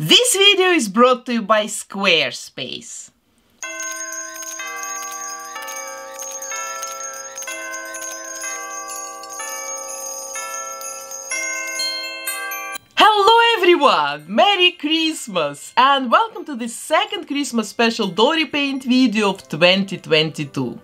This video is brought to you by Squarespace. Hello everyone! Merry Christmas! And welcome to the second Christmas special Dory Paint video of 2022.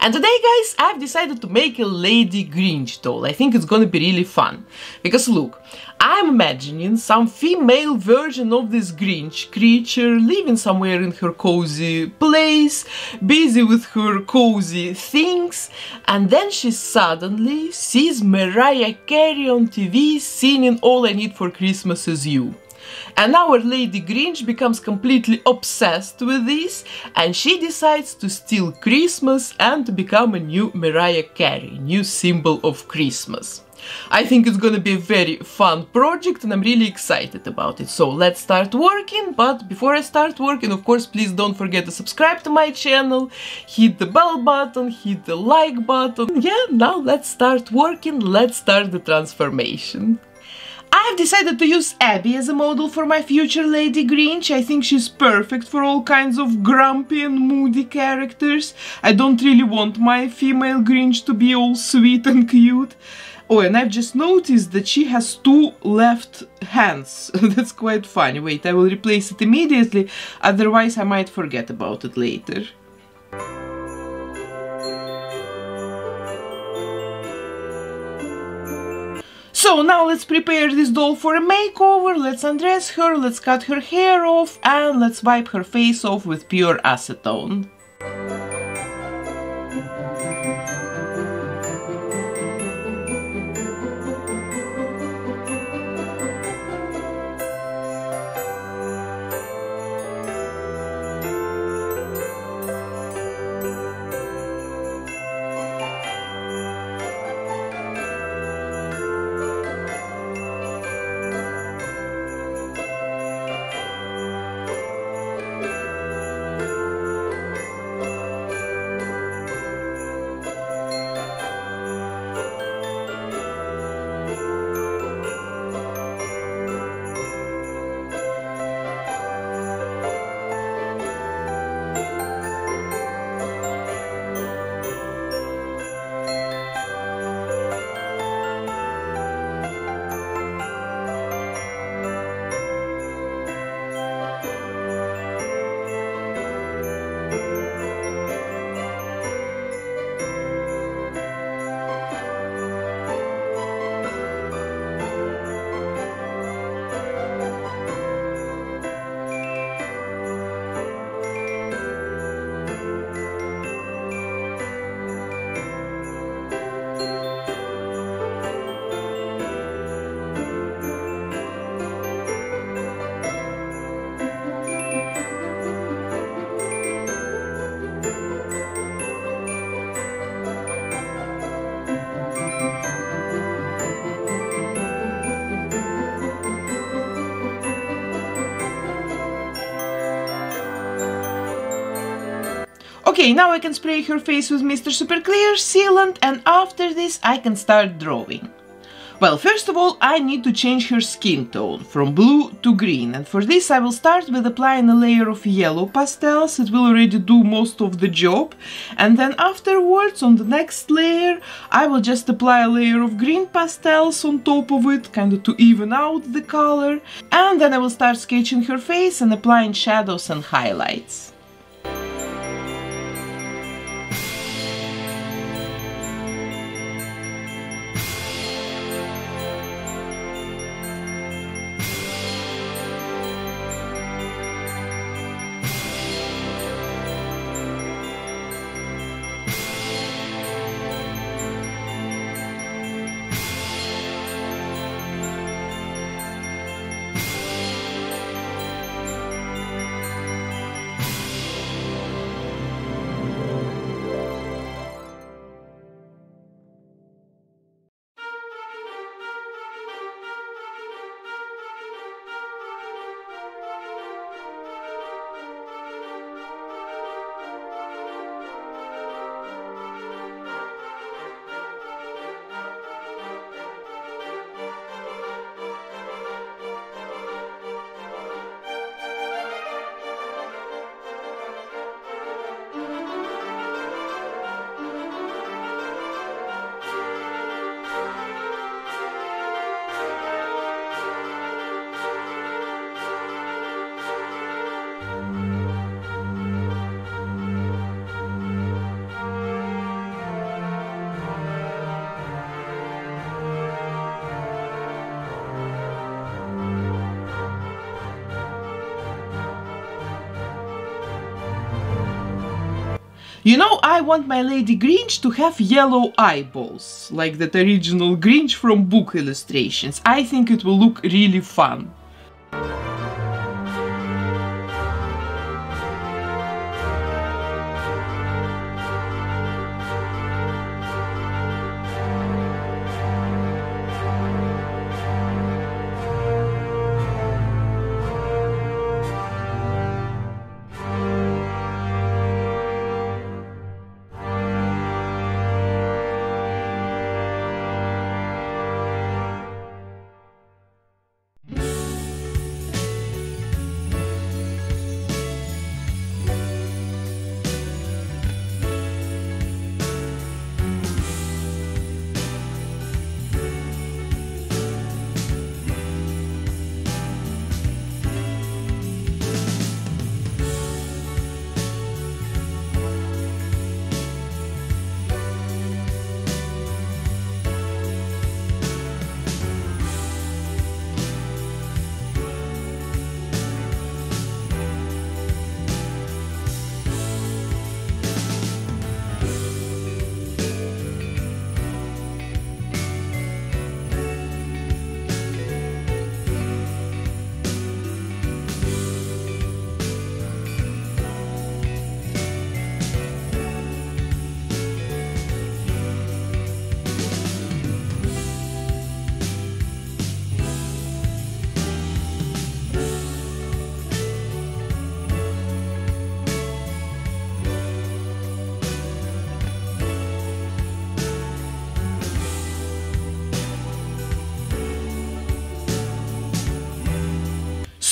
And today, guys, I've decided to make a Lady Grinch doll. I think it's gonna be really fun. Because look, I'm imagining some female version of this Grinch creature living somewhere in her cozy place, busy with her cozy things, and then she suddenly sees Mariah Carey on TV singing All I Need for Christmas Is You. And our Lady Grinch becomes completely obsessed with this, and she decides to steal Christmas and to become a new Mariah Carey, new symbol of Christmas. I think it's gonna be a very fun project and I'm really excited about it, so let's start working. But before I start working, of course, please don't forget to subscribe to my channel, hit the bell button, hit the like button. Yeah, now let's start working, let's start the transformation. I've decided to use Abby as a model for my future Lady Grinch. I think she's perfect for all kinds of grumpy and moody characters. I don't really want my female Grinch to be all sweet and cute. Oh, and I've just noticed that she has two left hands. That's quite funny. Wait, I will replace it immediately, otherwise I might forget about it later. So now let's prepare this doll for a makeover, let's undress her, let's cut her hair off, and let's wipe her face off with pure acetone. Okay, now I can spray her face with Mr. Super Clear sealant, and after this I can start drawing. Well, first of all, I need to change her skin tone from blue to green, and for this I will start with applying a layer of yellow pastels. It will already do most of the job, and then afterwards on the next layer I will just apply a layer of green pastels on top of it, kind of to even out the color, and then I will start sketching her face and applying shadows and highlights. You know, I want my Lady Grinch to have yellow eyeballs, like that original Grinch from book illustrations. I think it will look really fun.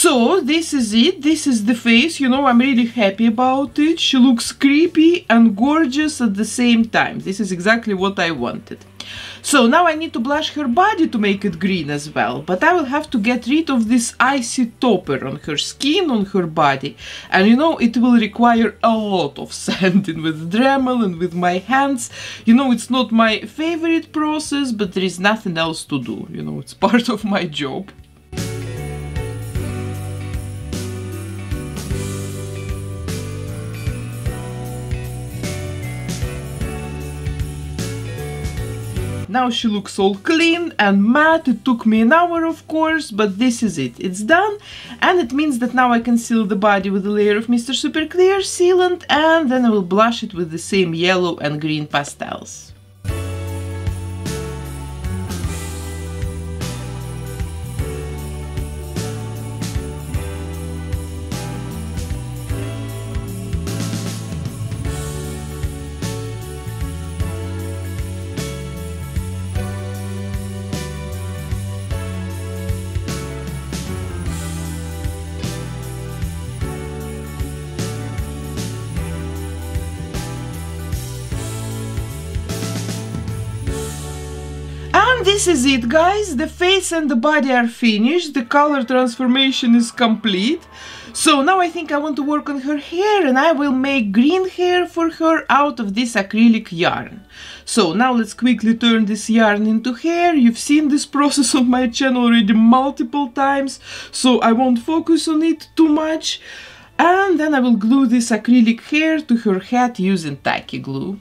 So this is it, this is the face, you know, I'm really happy about it. She looks creepy and gorgeous at the same time. This is exactly what I wanted. So now I need to blush her body to make it green as well, but I will have to get rid of this icy topper on her skin, on her body, and you know, it will require a lot of sanding with Dremel and with my hands. You know, it's not my favorite process, but there is nothing else to do, you know, it's part of my job. Now she looks all clean and matte. It took me an hour, of course, but this is it. It's done, and it means that now I can seal the body with a layer of Mr. Super Clear sealant, and then I will blush it with the same yellow and green pastels. This is it, guys, the face and the body are finished, the color transformation is complete. So now I think I want to work on her hair, and I will make green hair for her out of this acrylic yarn. So now let's quickly turn this yarn into hair. You've seen this process on my channel already multiple times, so I won't focus on it too much. And then I will glue this acrylic hair to her head using tacky glue.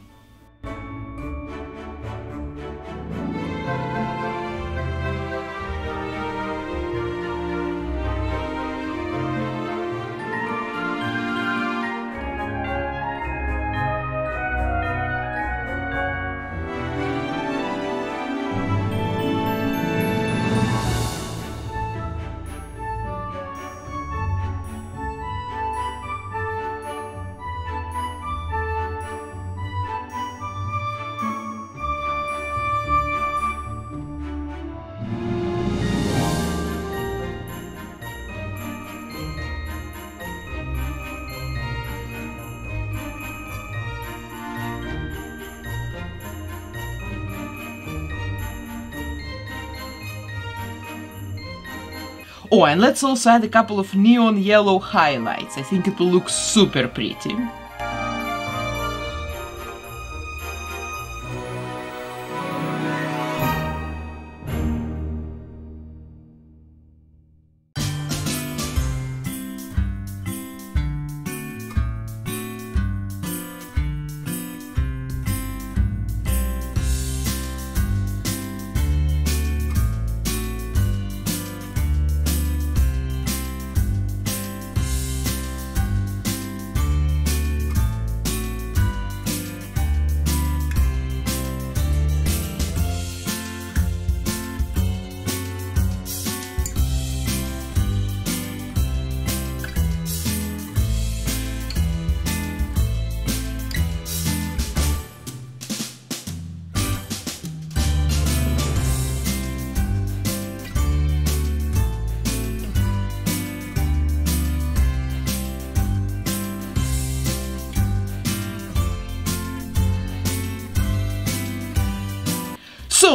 Oh, and let's also add a couple of neon yellow highlights. I think it will look super pretty.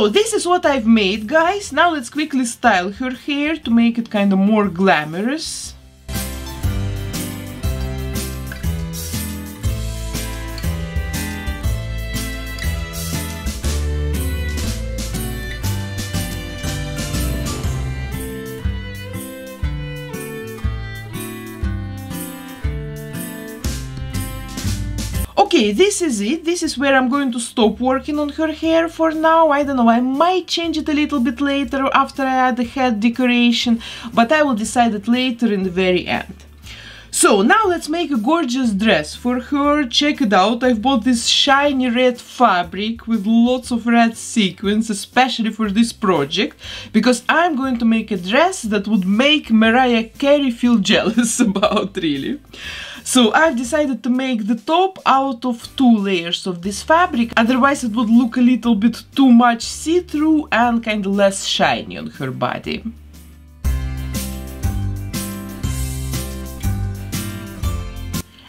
So this is what I've made, guys. Now let's quickly style her hair to make it kind of more glamorous. Okay, this is it. This is where I'm going to stop working on her hair for now. I don't know, I might change it a little bit later after I add the head decoration, but I will decide it later in the very end. So now let's make a gorgeous dress for her. Check it out. I've bought this shiny red fabric with lots of red sequins, especially for this project, because I'm going to make a dress that would make Mariah Carey feel jealous about, really. So I've decided to make the top out of 2 layers of this fabric, otherwise it would look a little bit too much see-through and kind of less shiny on her body.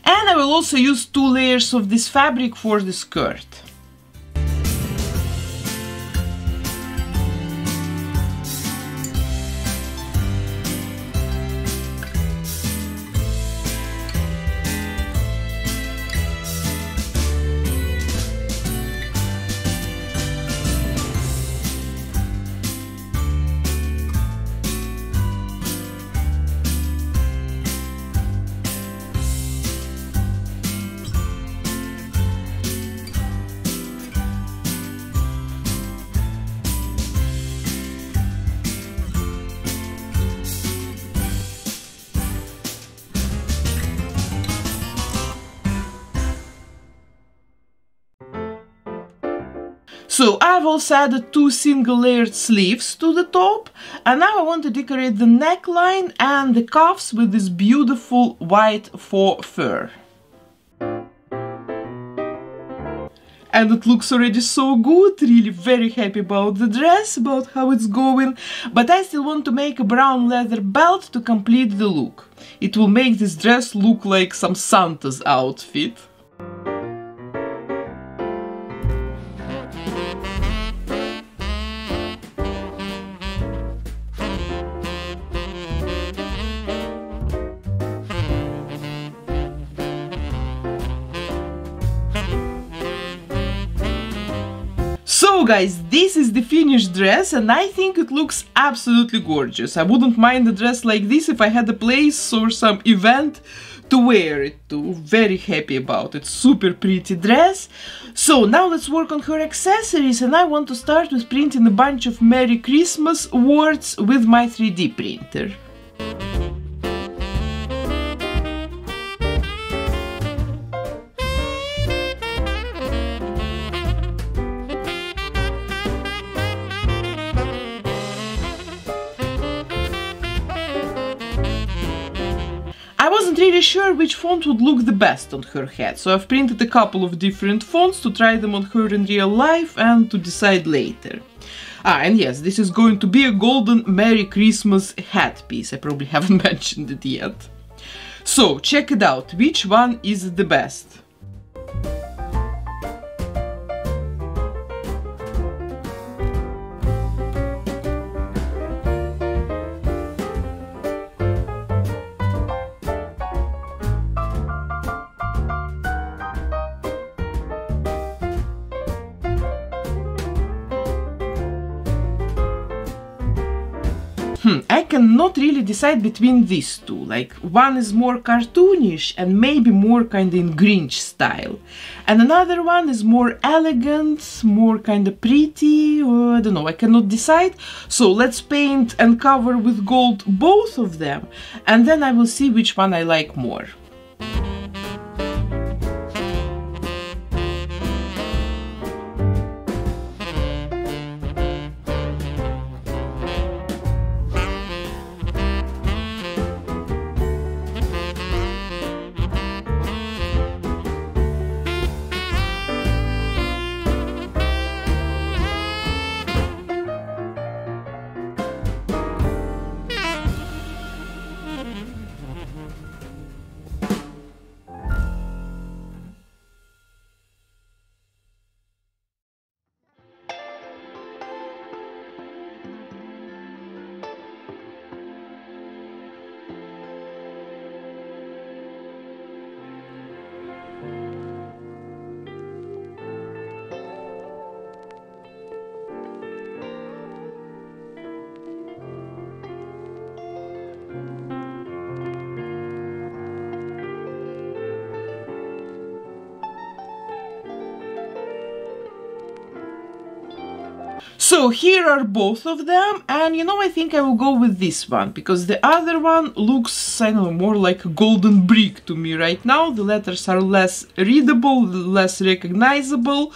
And I will also use 2 layers of this fabric for the skirt. So I've also added 2 single-layered sleeves to the top, and now I want to decorate the neckline and the cuffs with this beautiful white faux fur. And it looks already so good, really very happy about the dress, about how it's going, but I still want to make a brown leather belt to complete the look. It will make this dress look like some Santa's outfit. So guys, this is the finished dress and I think it looks absolutely gorgeous. I wouldn't mind a dress like this if I had a place or some event to wear it to. Very happy about it. Super pretty dress. So now let's work on her accessories, and I want to start with printing a bunch of Merry Christmas words with my 3D printer. Really sure which font would look the best on her head, so I've printed a couple of different fonts to try them on her in real life and to decide later. And yes, this is going to be a golden Merry Christmas hat piece. I probably haven't mentioned it yet. So check it out, which one is the best? I cannot really decide between these two, like one is more cartoonish and maybe more kind of in Grinch style, and another one is more elegant, more kind of pretty, I don't know, I cannot decide. So let's paint and cover with gold both of them, and then I will see which one I like more. So here are both of them, and you know, I think I will go with this one, because the other one looks, I don't know, more like a golden brick to me right now. The letters are less readable, less recognizable.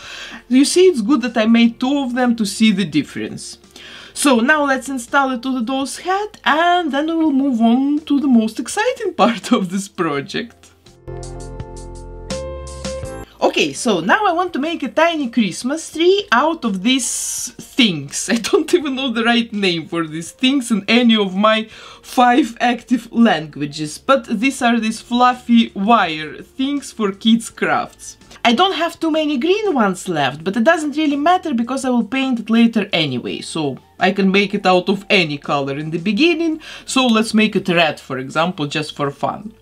You see, it's good that I made two of them to see the difference. So now let's install it to the doll's head, and then we will move on to the most exciting part of this project. Okay, so now I want to make a tiny Christmas tree out of these things. I don't even know the right name for these things in any of my 5 active languages, but these are these fluffy wire things for kids' crafts. I don't have too many green ones left, but it doesn't really matter because I will paint it later anyway, so I can make it out of any color in the beginning. So let's make it red, for example, just for fun.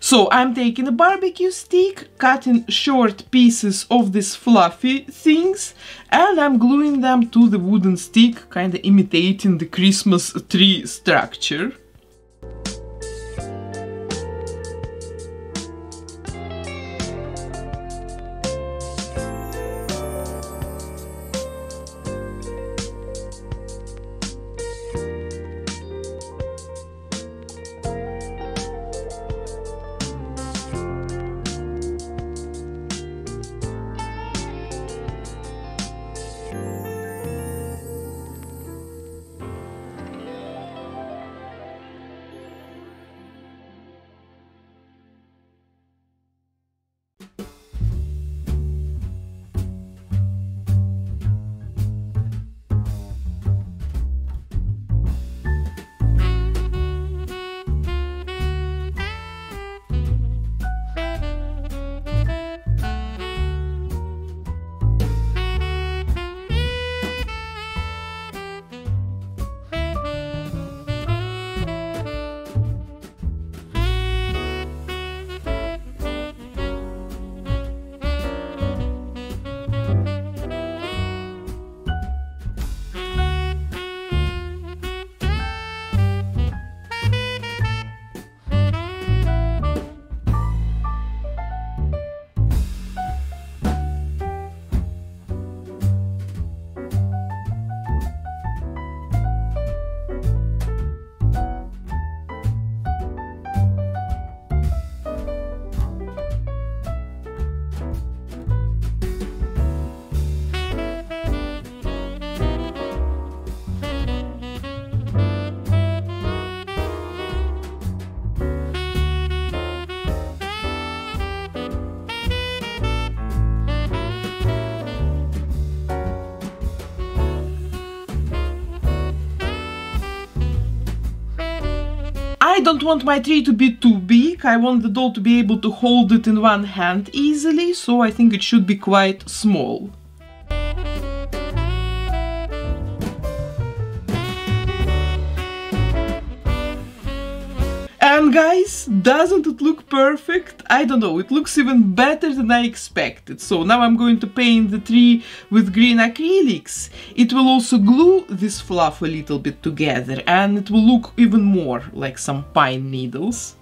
So I'm taking a barbecue stick, cutting short pieces of these fluffy things, and I'm gluing them to the wooden stick, kind of imitating the Christmas tree structure. I don't want my tree to be too big. I want the doll to be able to hold it in one hand easily, so I think it should be quite small. And guys, doesn't it look perfect? I don't know, it looks even better than I expected. So now I'm going to paint the tree with green acrylics. It will also glue this fluff a little bit together, and it will look even more like some pine needles.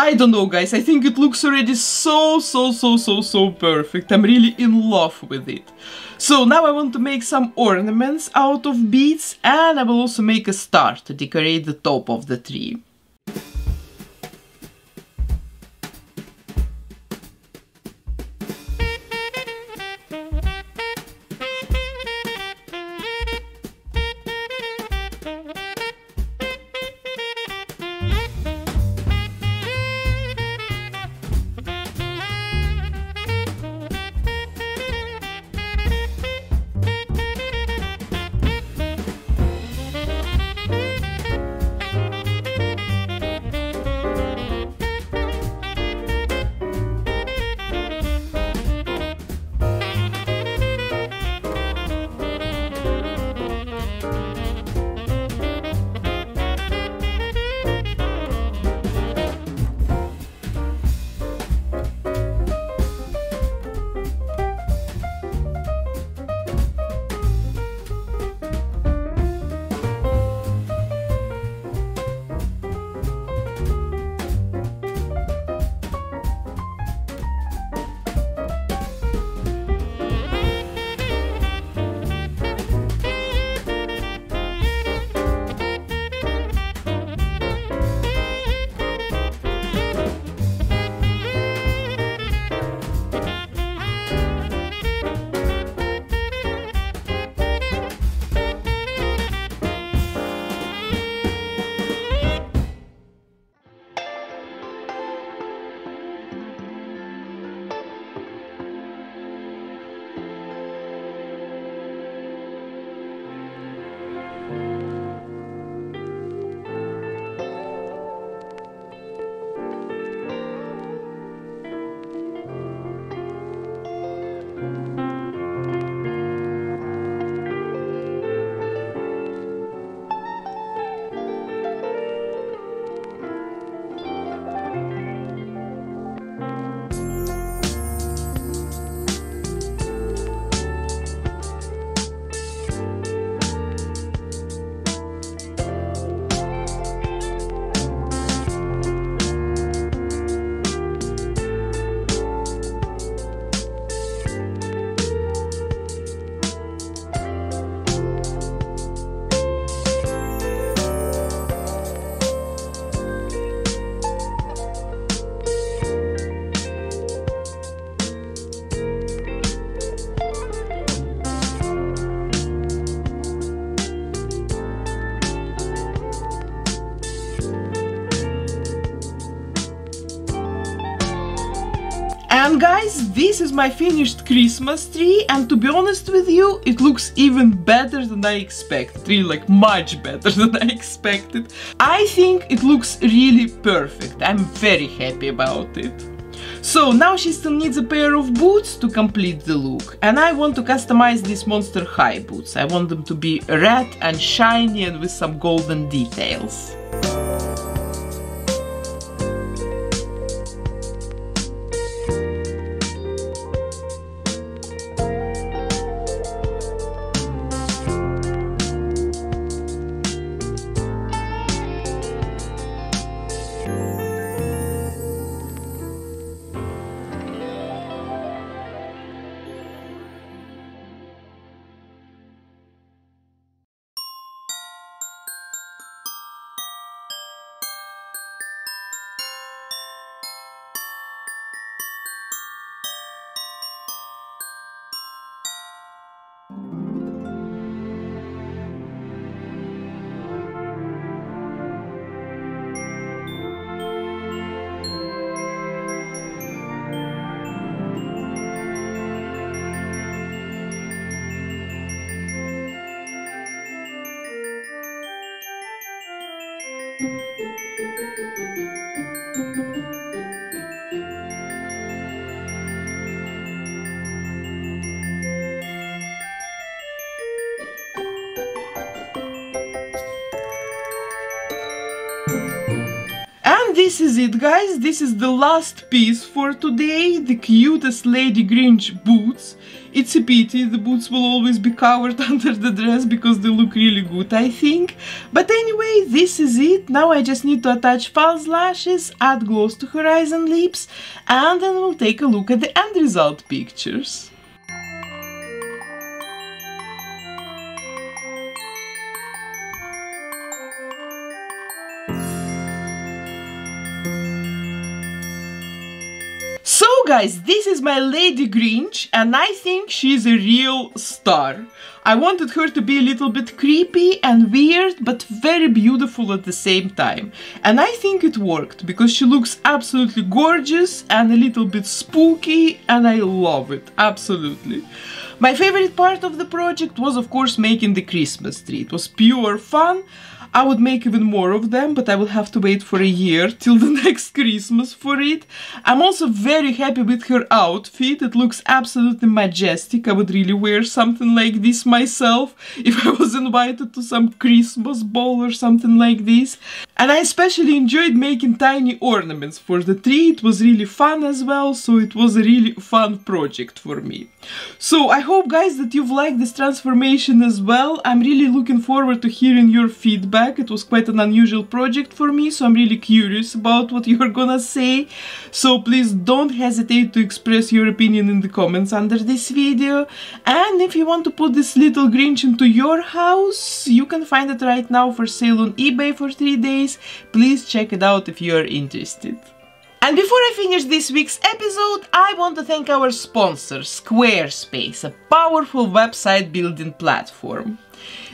I don't know, guys, I think it looks already so perfect. I'm really in love with it. So now I want to make some ornaments out of beads, and I will also make a star to decorate the top of the tree. And guys, this is my finished Christmas tree, and to be honest with you, it looks even better than I expected. Really, like, much better than I expected. I think it looks really perfect. I'm very happy about it. So now she still needs a pair of boots to complete the look, and I want to customize these Monster High boots. I want them to be red and shiny and with some golden details. this is it, guys. This is the last piece for today, the cutest Lady Grinch boots. It's a pity, the boots will always be covered under the dress because they look really good, I think. But anyway, this is it. Now I just need to attach false lashes, add gloss to her eyes and lips, and then we'll take a look at the end result pictures. Guys, this is my Lady Grinch, and I think she's a real star. I wanted her to be a little bit creepy and weird, but very beautiful at the same time. And I think it worked, because she looks absolutely gorgeous and a little bit spooky, and I love it, absolutely. My favorite part of the project was, of course, making the Christmas tree. It was pure fun. I would make even more of them, but I will have to wait for a year till the next Christmas for it. I'm also very happy with her outfit. It looks absolutely majestic. I would really wear something like this myself if I was invited to some Christmas ball or something like this. And I especially enjoyed making tiny ornaments for the tree. It was really fun as well, so it was a really fun project for me. So I hope, guys, that you've liked this transformation as well. I'm really looking forward to hearing your feedback. It was quite an unusual project for me, so I'm really curious about what you're gonna say. So please don't hesitate to express your opinion in the comments under this video. And if you want to put this little Grinch into your house, you can find it right now for sale on eBay for 3 days. Please check it out if you're interested. And before I finish this week's episode, I want to thank our sponsor, Squarespace, a powerful website building platform.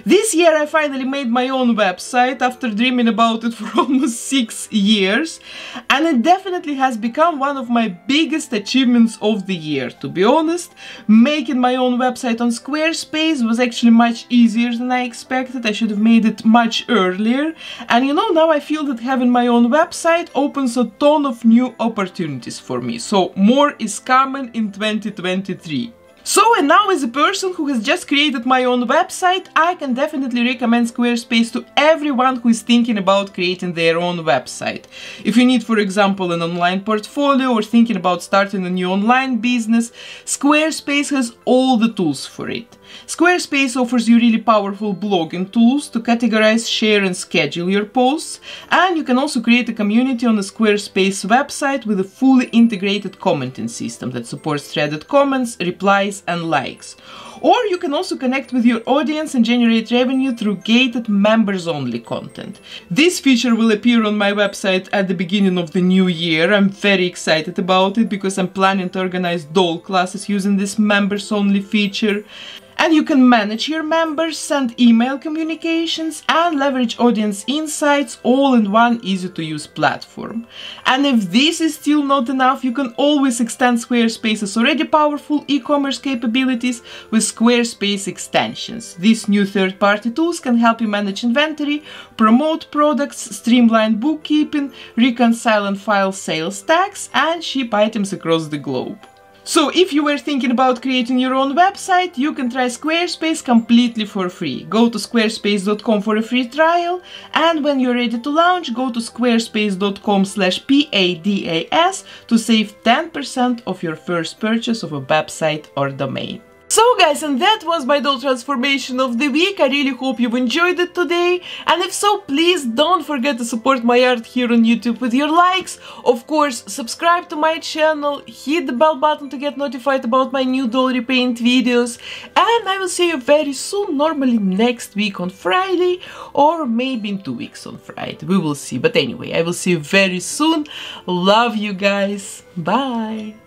This year I finally made my own website after dreaming about it for almost 6 years, and it definitely has become one of my biggest achievements of the year, to be honest. Making my own website on Squarespace was actually much easier than I expected. I should have made it much earlier, and you know, now I feel that having my own website opens a ton of new opportunities for me, so more is coming in 2023. So, and now as a person who has just created my own website, I can definitely recommend Squarespace to everyone who is thinking about creating their own website. If you need, for example, an online portfolio or thinking about starting a new online business, Squarespace has all the tools for it. Squarespace offers you really powerful blogging tools to categorize, share and schedule your posts, and you can also create a community on the Squarespace website with a fully integrated commenting system that supports threaded comments, replies and likes. Or you can also connect with your audience and generate revenue through gated members-only content. This feature will appear on my website at the beginning of the new year. I'm very excited about it because I'm planning to organize doll classes using this members-only feature. And you can manage your members, send email communications, and leverage audience insights all in one easy-to-use platform. And if this is still not enough, you can always extend Squarespace's already powerful e-commerce capabilities with Squarespace extensions. These new third-party tools can help you manage inventory, promote products, streamline bookkeeping, reconcile and file sales tax, and ship items across the globe. So if you were thinking about creating your own website, you can try Squarespace completely for free. Go to squarespace.com for a free trial, and when you're ready to launch, go to squarespace.com/PADAS to save 10% of your first purchase of a website or domain. So guys, and that was my doll transformation of the week. I really hope you've enjoyed it today, and if so, please don't forget to support my art here on YouTube with your likes. Of course, subscribe to my channel, hit the bell button to get notified about my new Dory Paint videos, and I will see you very soon, normally next week on Friday, or maybe in 2 weeks on Friday, we will see. But anyway, I will see you very soon. Love you guys, bye!